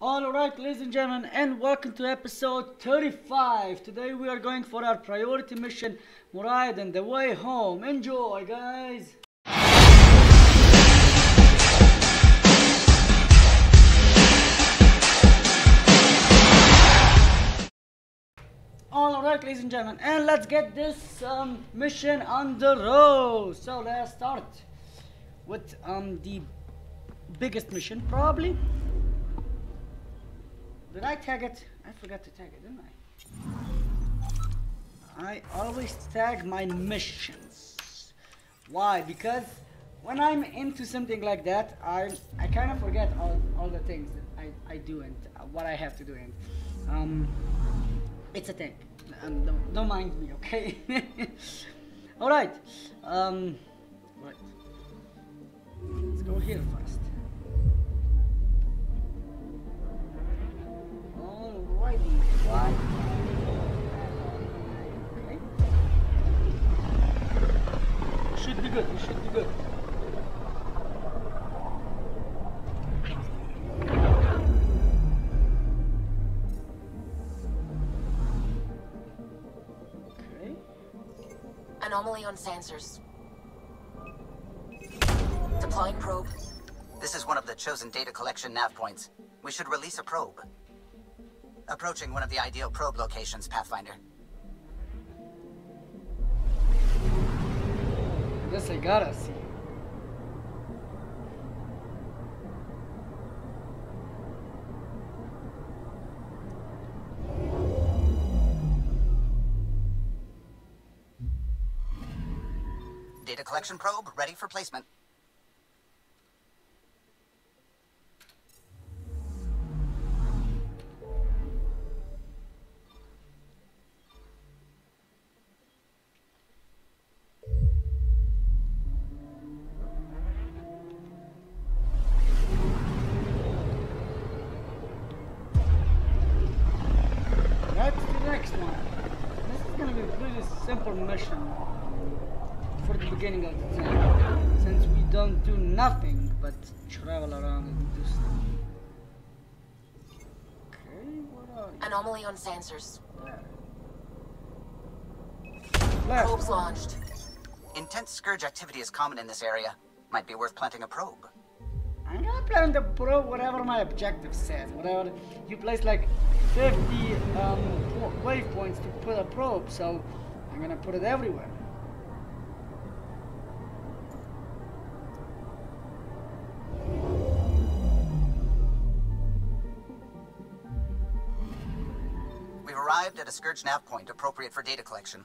Alright, ladies and gentlemen, and welcome to episode 35. Today we are going for our priority mission, Meridian and the way home. Enjoy, guys! Alright, ladies and gentlemen, and let's get this mission on the road. So let's start with the biggest mission, probably. Did I tag it? I forgot to tag it, didn't I? I always tag my missions. Why? Because when I'm into something like that, I kind of forget all the things that I do and what I have to do. And it's a thing. Don't mind me, okay? All right. Right. Let's go here first. Alrighty, why? Okay. We should be good, we should be good. Okay. Anomaly on sensors. Deploying probe. This is one of the chosen data collection nav points. We should release a probe. Approaching one of the ideal probe locations, Pathfinder. This I gotta see. Data collection probe ready for placement. Travel around and do stuff. Okay, what are you? Anomaly on sensors. Left. Probe's launched. Intense Scourge activity is common in this area. Might be worth planting a probe. I'm gonna plant a probe whatever my objective says. Whatever. You place like 50 wave points to put a probe, so I'm gonna put it everywhere. At a Scourge nav point appropriate for data collection.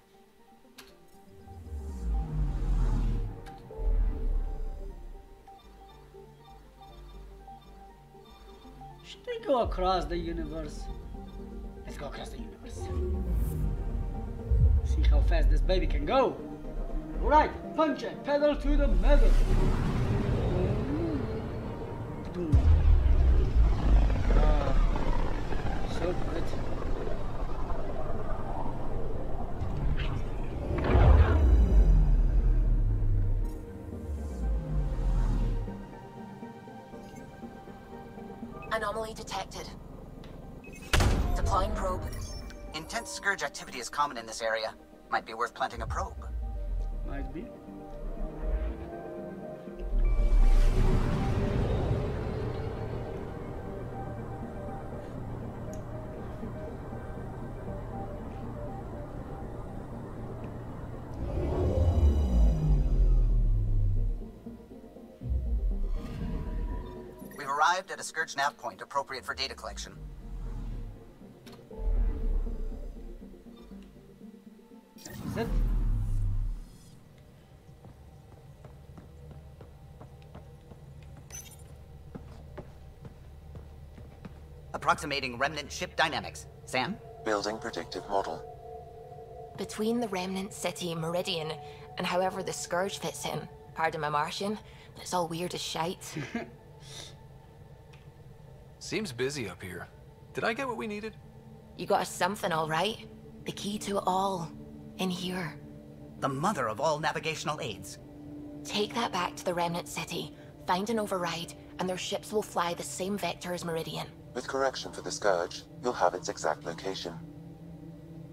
Should we go across the universe? Let's go across the universe. See how fast this baby can go. All right, punch it, pedal to the metal. So good. Anomaly detected. Deploying probe. Intense Scourge activity is common in this area. Might be worth planting a probe. Might be. At a Scourge nav point appropriate for data collection. This is it. Approximating Remnant ship dynamics. Sam? Building predictive model. Between the Remnant city, Meridian, and however the Scourge fits in, pardon my Martian, but it's all weird as shite. Seems busy up here. Did I get what we needed? You got us something, all right. The key to it all. In here. The mother of all navigational aids. Take that back to the Remnant city, find an override, and their ships will fly the same vector as Meridian. With correction for the Scourge, you'll have its exact location.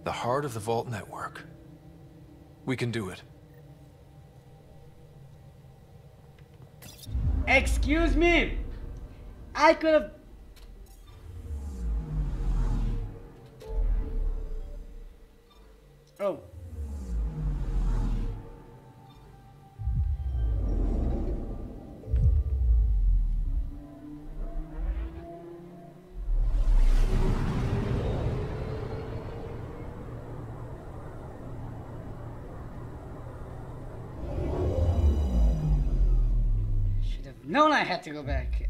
The heart of the Vault Network. We can do it. Excuse me! I could have... Oh. Known I had to go back.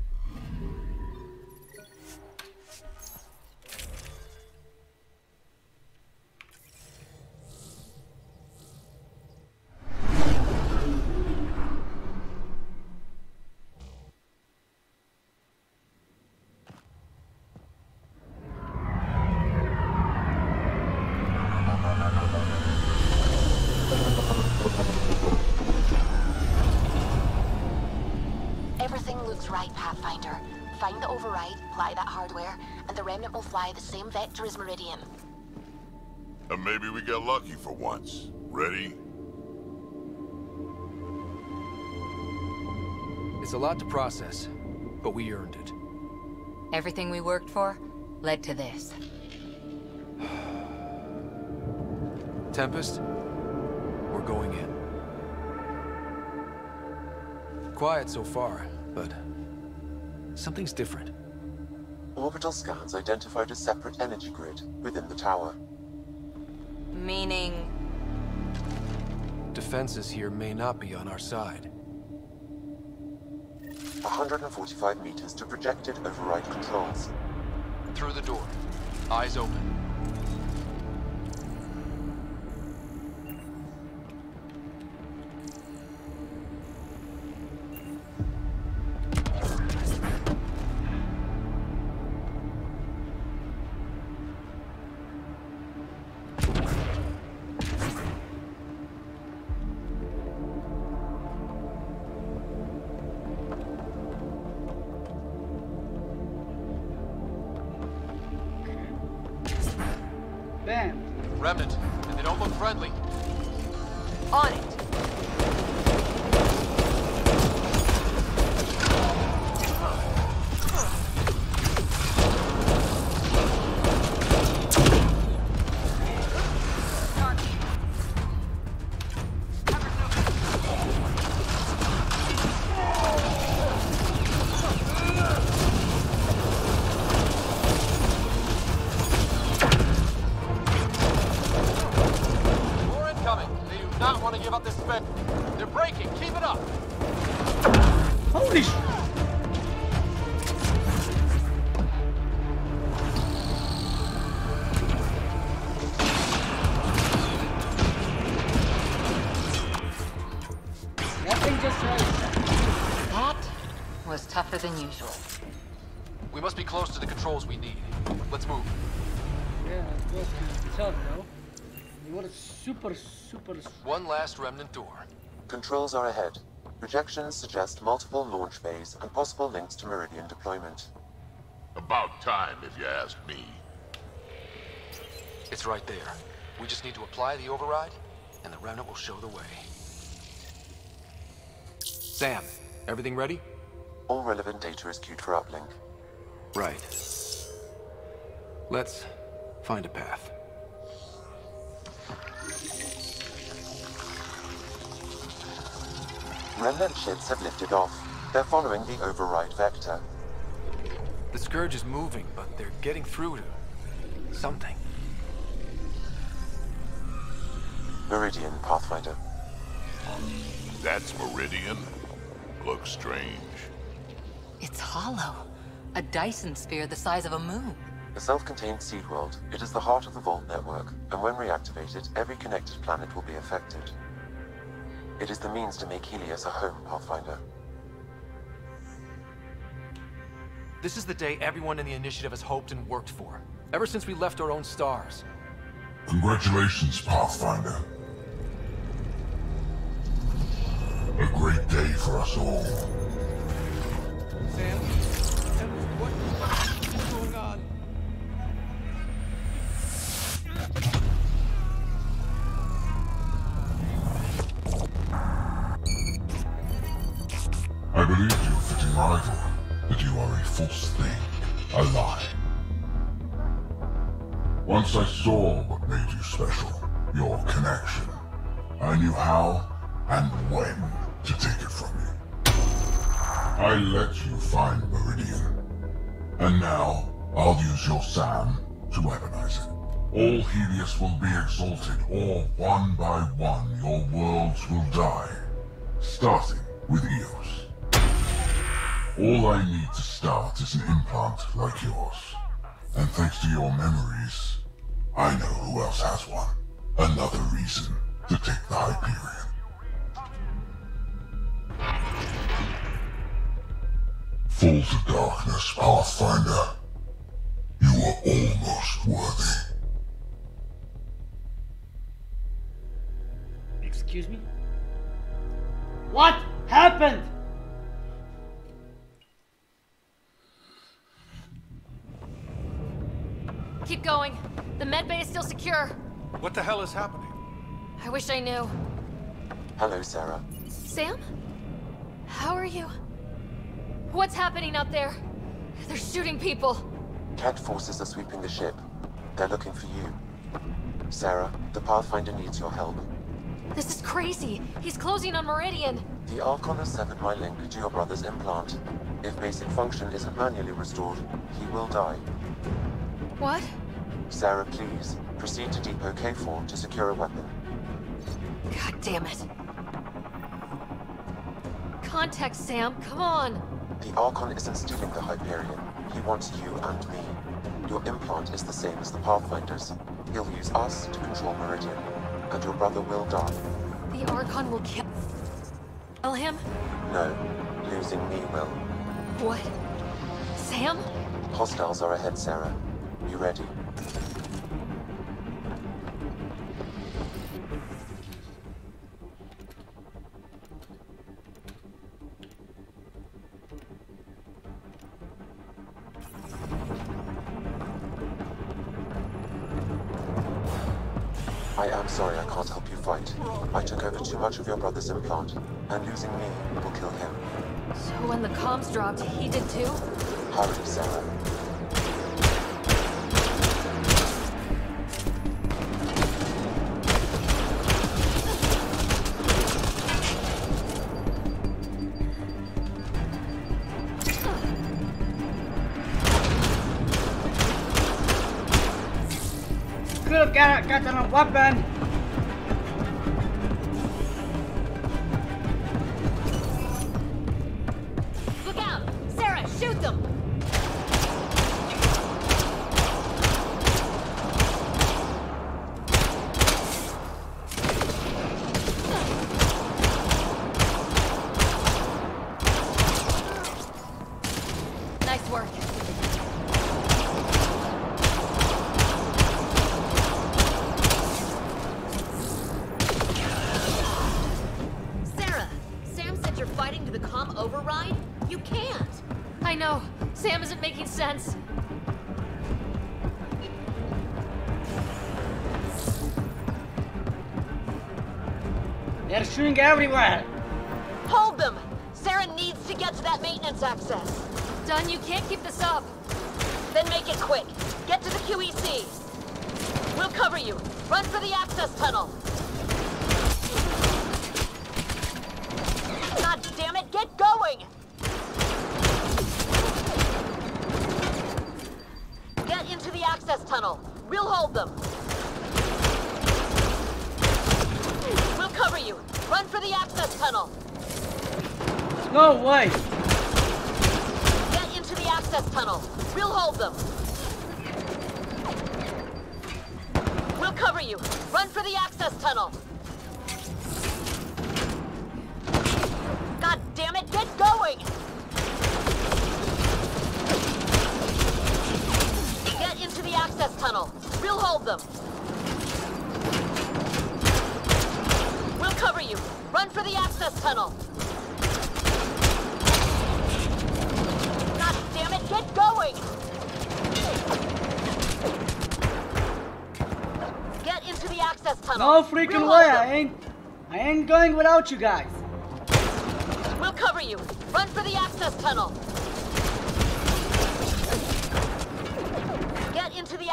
Pathfinder. Find the override, apply that hardware, and the Remnant will fly the same vector as Meridian. And maybe we get lucky for once. Ready? It's a lot to process, but we earned it. Everything we worked for led to this. Tempest, we're going in. Quiet so far, but... something's different. Orbital scans identified a separate energy grid within the tower. Meaning? Defenses here may not be on our side. 145 meters to projected override controls. Through the door. Eyes open. Than usual. We must be close to the controls we need. Let's move. Yeah, that's close to tough, though. What a super... One last remnant door. Controls are ahead. Projections suggest multiple launch bays and possible links to Meridian deployment. About time, if you ask me. It's right there. We just need to apply the override, and the remnant will show the way. Sam, everything ready? All relevant data is queued for uplink. Right. Let's find a path. Remnant ships have lifted off. They're following the override vector. The Scourge is moving, but they're getting through to... something. Meridian, Pathfinder. That's Meridian? Looks strange. It's hollow. A Dyson Sphere the size of a moon. A self-contained Seed World, it is the heart of the Vault Network, and when reactivated, every connected planet will be affected. It is the means to make Helios a home, Pathfinder. This is the day everyone in the Initiative has hoped and worked for, ever since we left our own stars. Congratulations, Pathfinder. A great day for us all. Sam, what? awful thing, alive. Once I saw what made you special, your connection. I knew how and when to take it from you. I let you find Meridian. And now, I'll use your Sam to weaponize it. All Helios will be exalted, or one by one, your worlds will die. Starting with Eos. All I need to start is an implant like yours. And thanks to your memories, I know who else has one. Another reason to take the Hyperion. Fall to darkness, Pathfinder. You were almost worthy. Excuse me? What happened? Keep going. The medbay is still secure. What the hell is happening? I wish I knew. Hello, Sarah. Sam? How are you? What's happening out there? They're shooting people. Kett forces are sweeping the ship. They're looking for you. Sarah, the Pathfinder needs your help. This is crazy. He's closing on Meridian. The Archon has severed my link to your brother's implant. If basic function isn't manually restored, he will die. What? Sarah, please, proceed to Depot K4 to secure a weapon. God damn it. Contact Sam, come on! The Archon isn't stealing the Hyperion. He wants you and me. Your implant is the same as the Pathfinder's. He'll use us to control Meridian, and your brother will die. The Archon will kill him? No, losing me will. What? Sam? Hostiles are ahead, Sarah. You ready? I am sorry I can't help you fight. I took over too much of your brother's implant, and losing me will kill him. So when the comms dropped, he did too? Hurry, Sarah. Gotten a weapon. Look out, Sarah! Shoot them. Nice work. Sam isn't making sense. They're shooting everywhere. Hold them. Sarah needs to get to that maintenance access. Done, you can't keep this up. Then make it quick. Get to the QEC. We'll cover you. Run for the access tunnel. God damn it, get going! Into the access tunnel. We'll hold them. We'll cover you. Run for the access tunnel. No way. Get into the access tunnel. We'll hold them. We'll cover you. Run for the access tunnel. God damn it, get going! Into the access tunnel. We'll hold them. We'll cover you. Run for the access tunnel. God damn it, get going! Get into the access tunnel. No freaking way, I ain't going without you guys. We'll cover you. Run for the access tunnel.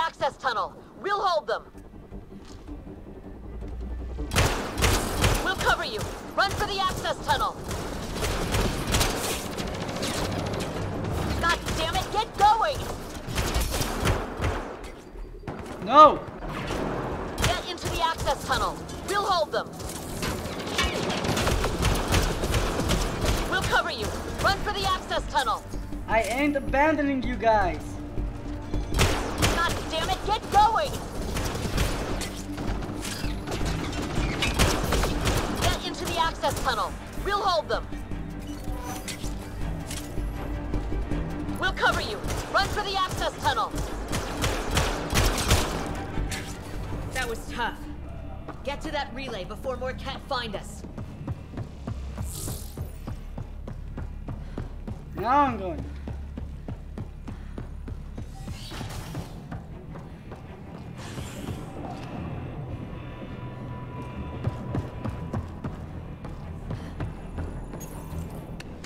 access tunnel. We'll hold them. We'll cover you. Run for the access tunnel. God damn it, get going! No! Get into the access tunnel. We'll hold them. We'll cover you. Run for the access tunnel. I ain't abandoning you guys. God damn it, get going! Get into the access tunnel. We'll hold them. We'll cover you. Run for the access tunnel. That was tough. Get to that relay before more Kett find us. Now I'm going.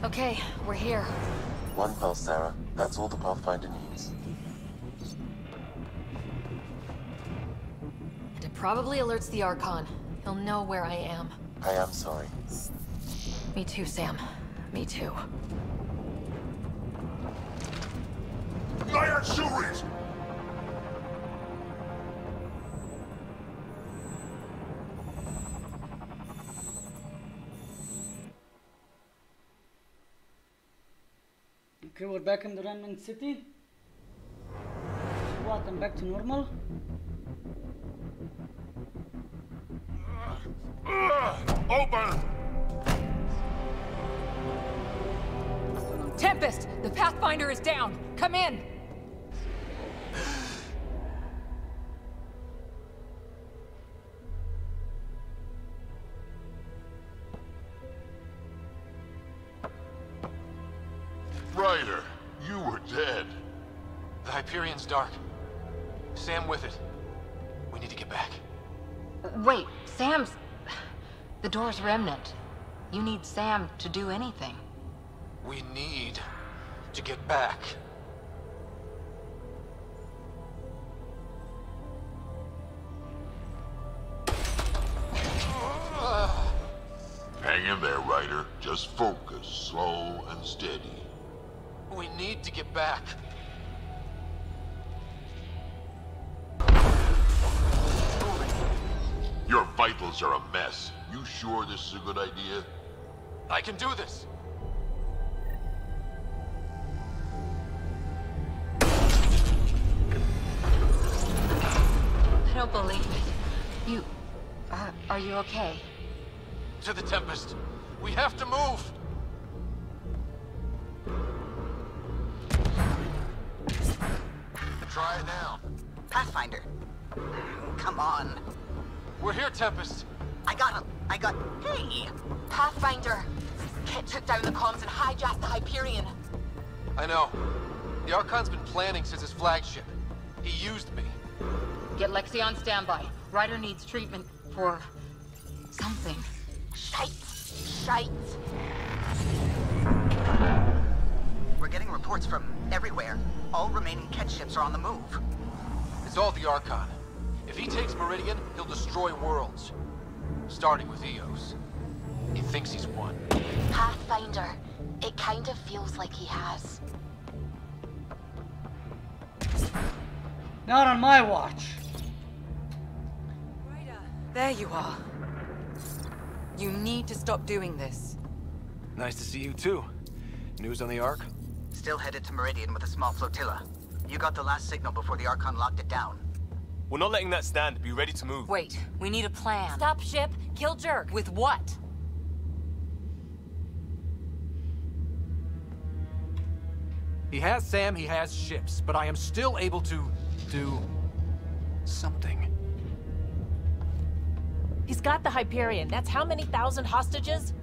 Okay, we're here. One pulse, Sarah. That's all the Pathfinder needs. And it probably alerts the Archon. He'll know where I am. I am sorry. Me too, Sam. Me too. Nyarshuri! Okay, we're back in the Remnant City. What, I'm back to normal? Open! Tempest! The Pathfinder is down! Come in! Ryder, you were dead. The Hyperion's dark. Sam with it. We need to get back. Wait, Sam's... The door's remnant. You need Sam to do anything. We need to get back. Hang in there, Ryder. Just focus, slow and steady. We need to get back. Your vitals are a mess. You sure this is a good idea? I can do this. I don't believe it. You... are you okay? To the Tempest. We have to move. Try now. Pathfinder. Come on. We're here, Tempest. I got him. Hey! Pathfinder! Kett took down the comms and hijacked the Hyperion. I know. The Archon's been planning since his flagship. He used me. Get Lexi on standby. Ryder needs treatment for... something. Shite! We're getting reports from everywhere. All remaining Kett ships are on the move. It's all the Archon. If he takes Meridian, he'll destroy worlds. Starting with Eos. He thinks he's won. Pathfinder, it kind of feels like he has. Not on my watch. Ryder, there you are. You need to stop doing this. Nice to see you too. News on the Ark? Still headed to Meridian with a small flotilla. You got the last signal before the Archon locked it down. We're not letting that stand. Be ready to move. Wait, we need a plan. Stop ship, kill Jerk. With what? He has Sam, he has ships, but I am still able to do something. He's got the Hyperion. That's how many thousand hostages?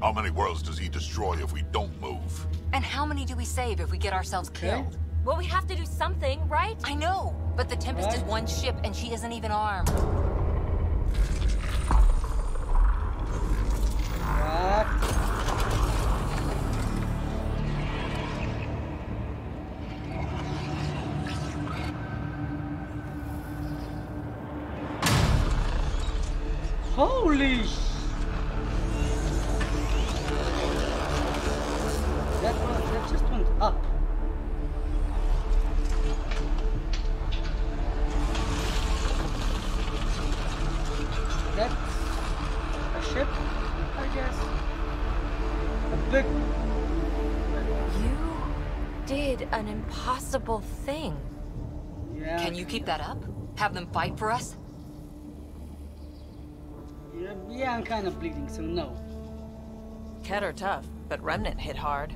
How many worlds does he destroy if we don't move? And how many do we save if we get ourselves killed? Well, we have to do something, right? I know, but the Tempest is one ship and she isn't even armed. Holy shit! That just went up. That's a ship, I guess. A big... You did an impossible thing. Yeah. Can you keep that up? Have them fight for us? Yeah, I'm kind of bleeding, so no. Kett are tough, but Remnant hit hard.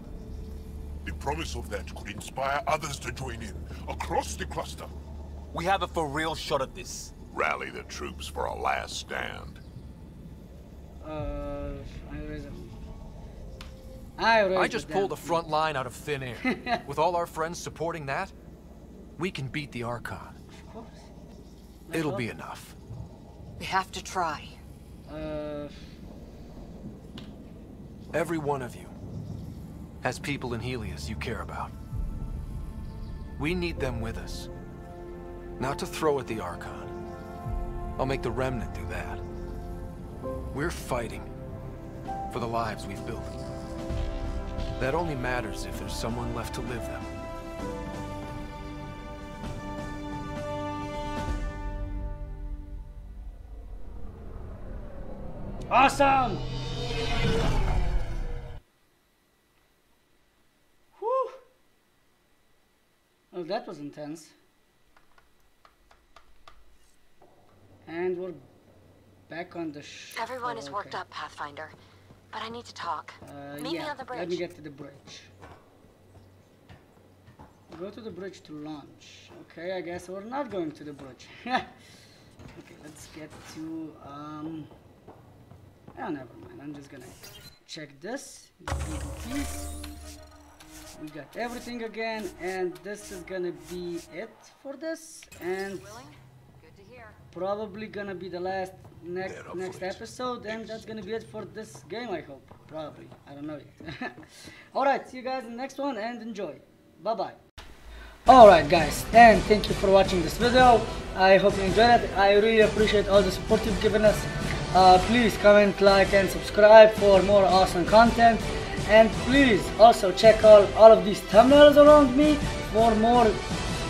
The promise of that could inspire others to join in, across the cluster. We have a for real shot at this. Rally the troops for a last stand. I just pulled the front line out of thin air. With all our friends supporting that, we can beat the Archon. Of course. It'll be enough. We have to try. Every one of you has people in Helios you care about. We need them with us. Not to throw at the Archon. I'll make the Remnant do that. We're fighting for the lives we've built. That only matters if there's someone left to live them. Awesome! Whew! Oh, that was intense. And we're back on the ship. Everyone is worked up, Pathfinder. But I need to talk. Meet me on the bridge. Let me get to the bridge. Go to the bridge to launch. Okay, I guess we're not going to the bridge. Okay, let's get to... Oh, never mind. I'm just gonna check this. We got everything again, and this is gonna be it for this. And probably gonna be the last next episode, and that's gonna be it for this game. I hope. Probably. I don't know yet. All right. See you guys in the next one, and enjoy. Bye bye. All right, guys, and thank you for watching this video. I hope you enjoyed it. I really appreciate all the support you've given us. Please comment, like, and subscribe for more awesome content, and please also check all of these thumbnails around me for more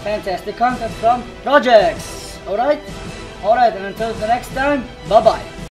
fantastic content from projects. All right, and until the next time, bye bye.